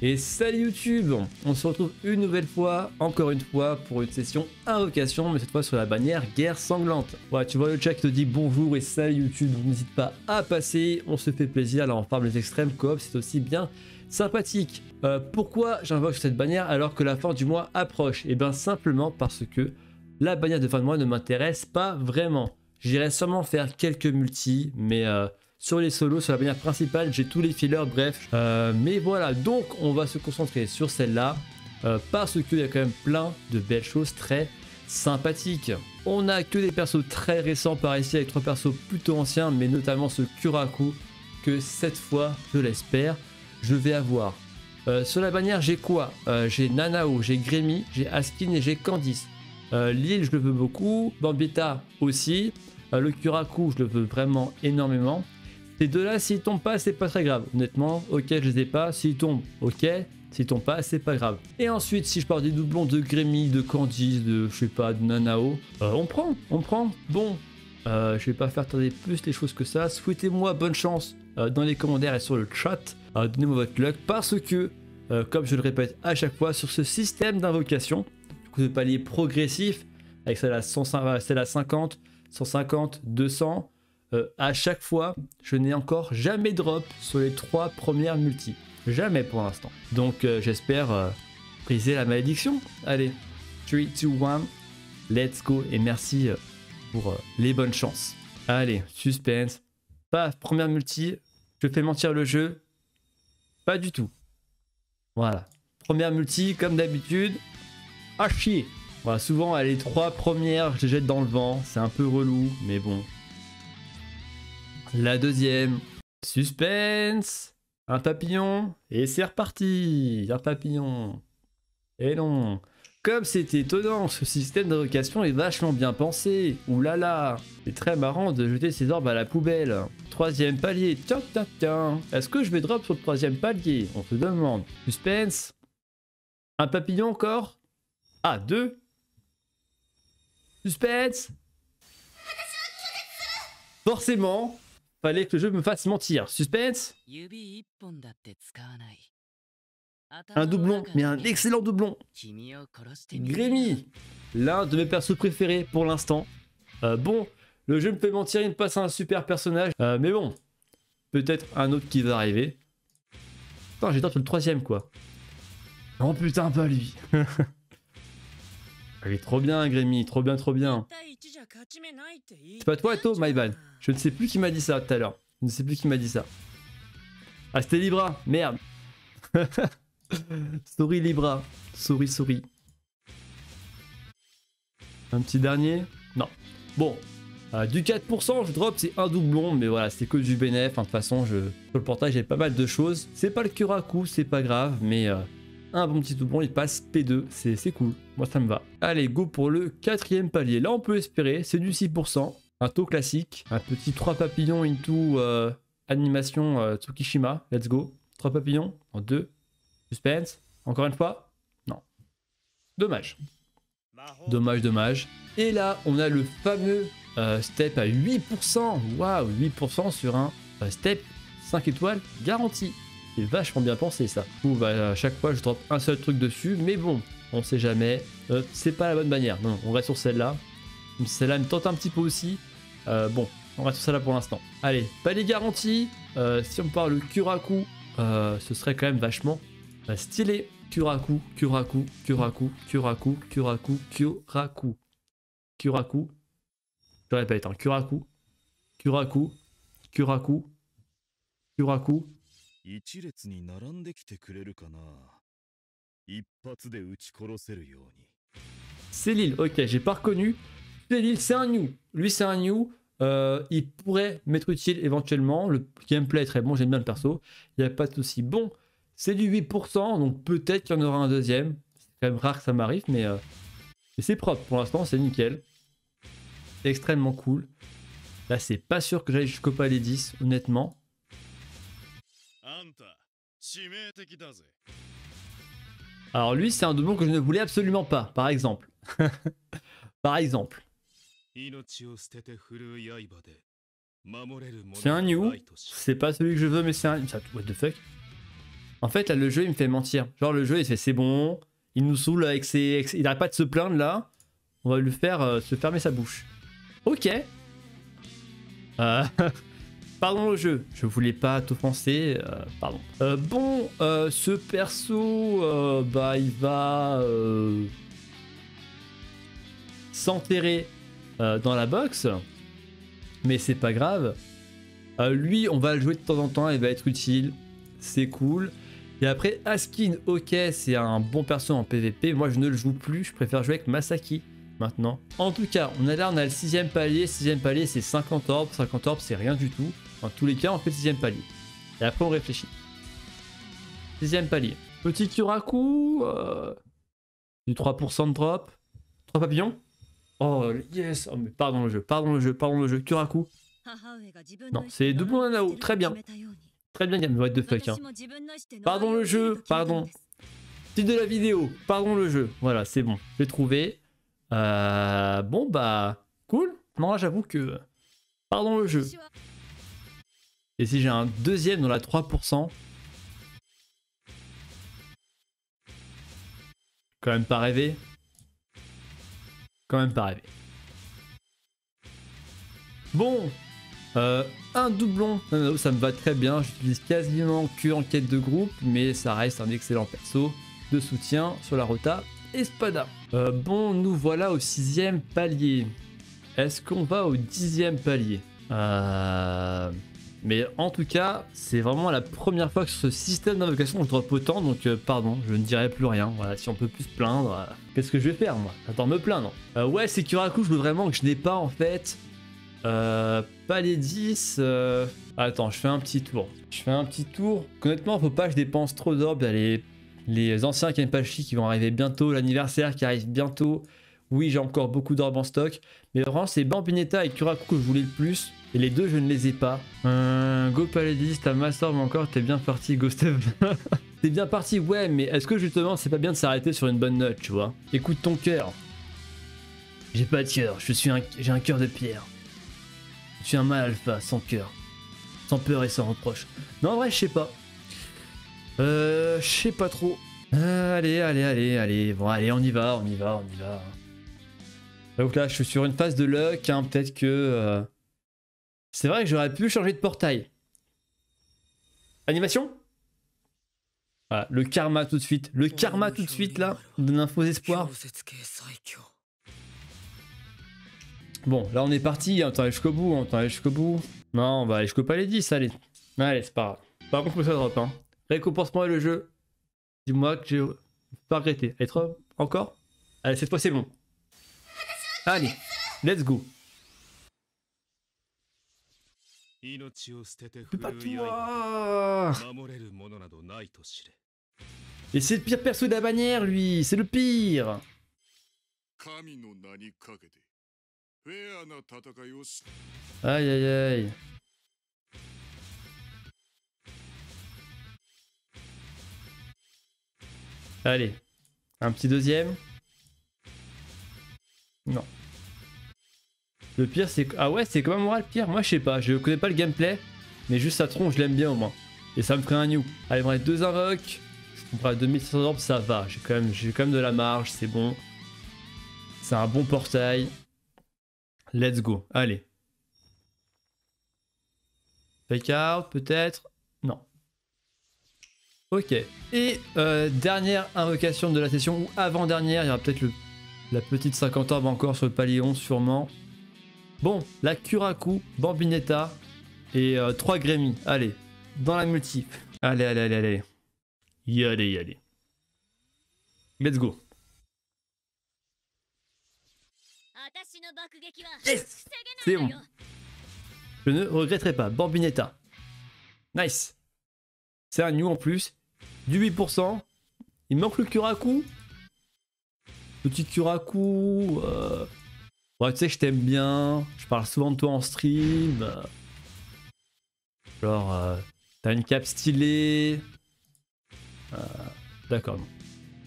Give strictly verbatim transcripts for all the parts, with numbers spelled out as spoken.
Et salut YouTube, on se retrouve une nouvelle fois, encore une fois, pour une session invocation, mais cette fois sur la bannière guerre sanglante. Voilà, tu vois le chat qui te dit bonjour et salut YouTube, donc n'hésite pas à passer, on se fait plaisir, alors on parle des extrêmes, coop, c'est aussi bien sympathique. Euh, pourquoi j'invoque cette bannière alors que la fin du mois approche? Et bien simplement parce que la bannière de fin de mois ne m'intéresse pas vraiment. J'irai sûrement faire quelques multis, mais... Euh, sur les solos, sur la bannière principale, j'ai tous les fillers, bref. Euh, mais voilà, donc on va se concentrer sur celle-là, euh, parce qu'il y a quand même plein de belles choses très sympathiques. On n'a que des persos très récents par ici, avec trois persos plutôt anciens, mais notamment ce Kuraku, que cette fois, je l'espère, je vais avoir. Euh, sur la bannière, j'ai quoi? euh, J'ai Nanao, j'ai Gremmy, j'ai Askin et j'ai Candice. Euh, Lille, je le veux beaucoup, Bambietta aussi, euh, le Kuraku, je le veux vraiment énormément. Ces deux-là, s'ils tombent pas, c'est pas très grave. Honnêtement, ok, je les ai pas. S'ils tombent, ok. S'ils tombent pas, c'est pas grave. Et ensuite, si je pars des doublons de Gremmy, de Candice, de, je sais pas, de Nanao, euh, on prend, on prend. Bon, euh, je vais pas faire tarder plus les choses que ça. Souhaitez-moi bonne chance euh, dans les commentaires et sur le chat. Euh, Donnez-moi votre luck parce que, euh, comme je le répète à chaque fois, sur ce système d'invocation, du coup, de palier progressif, avec celle à, celle à cinquante, cent cinquante, deux cents... Euh, à chaque fois, je n'ai encore jamais drop sur les trois premières multis. Jamais pour l'instant. Donc euh, j'espère euh, briser la malédiction. Allez, trois, deux, un, let's go. Et merci euh, pour euh, les bonnes chances. Allez, suspense. Pas première multi. Je fais mentir le jeu. Pas du tout. Voilà. Première multi, comme d'habitude. Ah chier. Voilà, souvent, les trois premières, je les jette dans le vent. C'est un peu relou, mais bon. La deuxième, suspense, un papillon, et c'est reparti, un papillon, et non, comme c'est étonnant, ce système d'invocation est vachement bien pensé, oulala, c'est très marrant de jeter ses orbes à la poubelle. Troisième palier, tiens, tiens, tiens, est-ce que je vais drop sur le troisième palier? On se demande, suspense, un papillon encore, ah, deux, suspense, forcément. Fallait que le jeu me fasse mentir. Suspense. Un doublon, mais un excellent doublon. Gremmy, l'un de mes persos préférés pour l'instant. Euh, bon, le jeu me fait mentir, il me passe un super personnage. Euh, mais bon, peut-être un autre qui va arriver. Putain, j'ai tenté le troisième quoi. Oh putain, pas lui. Il est trop bien Gremmy, trop bien, trop bien. C'est pas toi Eto, my bad. Je ne sais plus qui m'a dit ça tout à l'heure. Je ne sais plus qui m'a dit ça. Ah c'était Libra, merde. Sorry Libra, sorry, sorry. Un petit dernier. Non. Bon, euh, du quatre pour cent je drop, c'est un doublon, mais voilà, c'est que du bénéf. Hein, de toute façon, je... sur le portage j'ai pas mal de choses. C'est pas le Kuraku, c'est pas grave, mais... Euh... un bon petit doublon, il passe P deux, c'est cool, moi ça me va. Allez, go pour le quatrième palier, là on peut espérer, c'est du six pour cent, un taux classique, un petit trois papillons into euh, animation euh, Tsukishima, let's go, trois papillons, en deux, suspense, encore une fois, non, dommage, dommage, dommage. Et là on a le fameux euh, step à huit pour cent, waouh, huit pour cent sur un euh, step cinq étoiles garanti. C'est vachement bien pensé ça. Ou bah, à chaque fois je drop un seul truc dessus, mais bon, on sait jamais. Euh, c'est pas la bonne bannière. Non, on reste sur celle-là. Celle-là me tente un petit peu aussi. Euh, bon, on reste sur celle-là pour l'instant. Allez, pas les garanties. Euh, si on parle Kuraku, euh, ce serait quand même vachement bah, stylé. Kuraku, Kuraku, Kuraku, Kuraku, Kuraku, Kuraku, Kuraku. Je répète, hein, Kuraku, Kuraku, Kuraku, Kuraku. C'est Lille, ok, j'ai pas reconnu. C'est Lille, c'est un new. Lui, c'est un new. Euh, il pourrait m'être utile éventuellement. Le gameplay est très bon, j'aime bien le perso. Il n'y a pas de souci. Bon, c'est du huit pour cent, donc peut-être qu'il y en aura un deuxième. C'est quand même rare que ça m'arrive, mais, euh, mais c'est propre pour l'instant, c'est nickel. Extrêmement cool. Là, c'est pas sûr que j'aille jusqu'au palais dix, honnêtement. Alors lui, c'est un doublon que je ne voulais absolument pas, par exemple. Par exemple. C'est un new. C'est pas celui que je veux, mais c'est un... What the fuck? En fait, là, le jeu, il me fait mentir. Genre, le jeu, il fait c'est bon, il nous saoule avec ses... Il arrête pas de se plaindre, là. On va lui faire euh, se fermer sa bouche. Ok. Euh... Pardon le jeu, je voulais pas t'offenser, euh, pardon. Euh, bon, euh, ce perso, euh, bah il va euh, s'enterrer euh, dans la box, mais c'est pas grave. Euh, lui, on va le jouer de temps en temps, il va être utile, c'est cool. Et après, Askin, ok, c'est un bon perso en P V P, moi je ne le joue plus, je préfère jouer avec Masaki. Maintenant. En tout cas, on a là, on a le sixième palier. Sixième palier, c'est cinquante orbes. cinquante orbes, c'est rien du tout. Dans tous les cas, on fait le sixième palier. Et après, on réfléchit. Sixième palier. Petit Kyoraku. Euh, du trois pour cent de drop. Trois papillons. Oh, yes. Oh, mais pardon le jeu. Pardon le jeu. Pardon le jeu. Kyoraku. Non, c'est doublon Nanao. Très bien. Très bien, Game. What the fuck. Hein. Pardon le jeu. Pardon. Titre de la vidéo. Pardon le jeu. Voilà, c'est bon. J'ai trouvé. Euh, bon bah cool. Non là j'avoue que pardon le jeu. Et si j'ai un deuxième dans la trois pour cent, quand même pas rêvé. Quand même pas rêvé. Bon, euh, un doublon ça me va très bien. J'utilise quasiment que en quête de groupe, mais ça reste un excellent perso de soutien sur la rota. Espada. Euh, bon, nous voilà au sixième palier. Est-ce qu'on va au dixième palier? euh... Mais en tout cas, c'est vraiment la première fois que ce système d'invocation je drop autant, donc euh, pardon, je ne dirai plus rien. Voilà, si on peut plus se plaindre, euh, qu'est-ce que je vais faire moi? Attends, me plaindre. Euh, ouais, c'est Kuraku, je veux vraiment que je n'ai pas en fait. Euh, palier dix. Euh... Attends, je fais un petit tour. Je fais un petit tour. Honnêtement, faut pas que je dépense trop d'orbes. Allez. Les anciens Kenpachi qui vont arriver bientôt, l'anniversaire qui arrive bientôt. Oui, j'ai encore beaucoup d'orbes en stock. Mais vraiment, c'est Bambietta et Kuraku que je voulais le plus. Et les deux, je ne les ai pas. Hum, go Paladis, t'as ma sorbe encore, t'es bien parti, Ghost. T'es bien parti, ouais, mais est-ce que justement, c'est pas bien de s'arrêter sur une bonne note, tu vois? Écoute ton cœur. J'ai pas de cœur, je suis un... j'ai un cœur de pierre. Je suis un mâle alpha, sans cœur. Sans peur et sans reproche. Non, en vrai, je sais pas. Euh, je sais pas trop. Euh, allez, allez, allez, allez. Bon, allez, on y va, on y va, on y va. Donc là, je suis sur une phase de luck. Hein, peut-être que... Euh... C'est vrai que j'aurais pu changer de portail. Animation? Voilà, le karma tout de suite. Le karma tout de suite, là, donne un faux espoir. Bon, là, on est parti. On t'en jusqu'au bout, on t'en jusqu'au bout. Non, on va aller jusqu'au palais dix, allez. Allez, c'est pas grave. Par contre, faut ça drop, hein. Récompense-moi le jeu. Dis-moi que j'ai pas regretté. Être encore? Allez, cette fois c'est bon. Allez, let's go. Et c'est le pire perso de la bannière, lui. C'est le pire. Aïe aïe aïe. Allez, un petit deuxième. Non. Le pire c'est... Ah ouais, c'est quand même moral le pire. Moi je sais pas, je connais pas le gameplay. Mais juste sa tronche, je l'aime bien au moins. Et ça me crée un new. Allez, bref, deux invoques. Je comprends à deux mille cinq cents orbes, ça va. J'ai quand, quand même de la marge, c'est bon. C'est un bon portail. Let's go, allez. Fake out peut-être. Non. Ok, et euh, dernière invocation de la session, ou avant-dernière, il y aura peut-être la petite cinquante orbes encore sur le palier onze sûrement. Bon, la Kuraku, Bambietta et euh, trois Gremmy, allez, dans la multi. Allez, allez, allez, allez. Y allez, y allez. Let's go. Yes, c'est bon. Je ne regretterai pas, Bambietta. Nice. C'est un new en plus. Du huit pour cent, il manque le Kuraku. Petit Kuraku. Euh... Ouais, tu sais que je t'aime bien. Je parle souvent de toi en stream. Euh... Genre, euh, t'as une cape stylée. Euh... D'accord.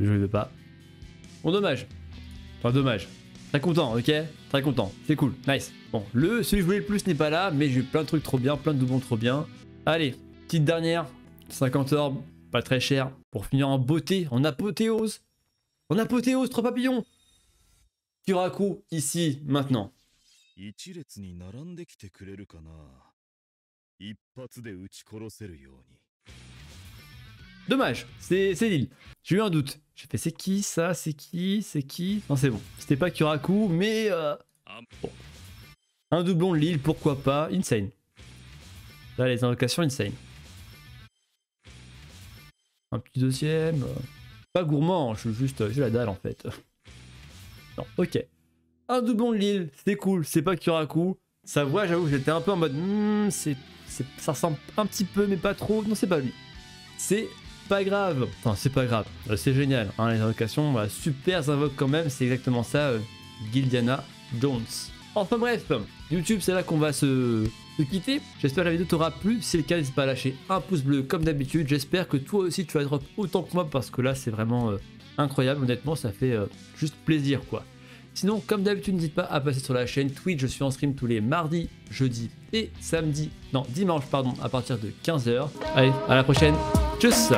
Je ne veux pas. Bon, dommage. Enfin, dommage. Très content, ok? Très content. C'est cool. Nice. Bon, le, celui que je voulais le plus n'est pas là, mais j'ai eu plein de trucs trop bien, plein de doublons trop bien. Allez, petite dernière. cinquante orbes, pas très cher. Pour finir en beauté, en apothéose. En apothéose, trois papillons. Kuraku, ici, maintenant. Dommage, c'est Lille. J'ai eu un doute. J'ai fait c'est qui ça, c'est qui, c'est qui. Non c'est bon, c'était pas Kuraku, mais euh... bon. Un doublon de Lille, pourquoi pas, insane. Là les invocations insane. Un petit deuxième. Pas gourmand, je suis juste, j'ai la dalle en fait. Non, ok. Un doublon de Lille, c'est cool, c'est pas Kuraku. Sa voix, j'avoue, j'étais un peu en mode, mmm, c'est, c'est, ça ressemble un petit peu, mais pas trop. Non, c'est pas lui. C'est pas grave. Enfin, c'est pas grave. Euh, c'est génial. Hein, les invocations, voilà, super, ça invoque quand même. C'est exactement ça, euh, Gildiana Jones. Enfin bref, YouTube, c'est là qu'on va se, se quitter. J'espère que la vidéo t'aura plu. Si c'est le cas, n'hésite pas à lâcher un pouce bleu comme d'habitude. J'espère que toi aussi, tu vas drop autant que moi parce que là, c'est vraiment euh, incroyable. Honnêtement, ça fait euh, juste plaisir, quoi. Sinon, comme d'habitude, n'hésite pas à passer sur la chaîne Twitch. Je suis en stream tous les mardis, jeudis et samedis. Non, dimanche, pardon, à partir de quinze heures. Allez, à la prochaine. Tchuss!